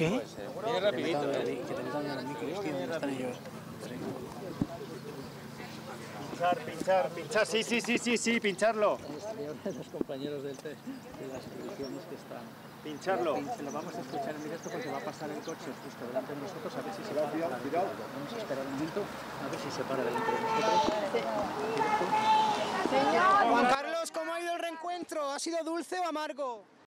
¿Qué? Viene rapidito. Que te metan a mí, Cristian, no están ellos. Pinchar, sí, pincharlo. De los compañeros de las televisiones que están. Pincharlo. Lo vamos a escuchar en directo porque va a pasar el coche justo delante de nosotros, a ver si se para. Vamos a esperar un momento, a ver si se para delante de nosotros. Juan Carlos, ¿cómo ha ido el reencuentro? ¿Ha sido dulce o amargo?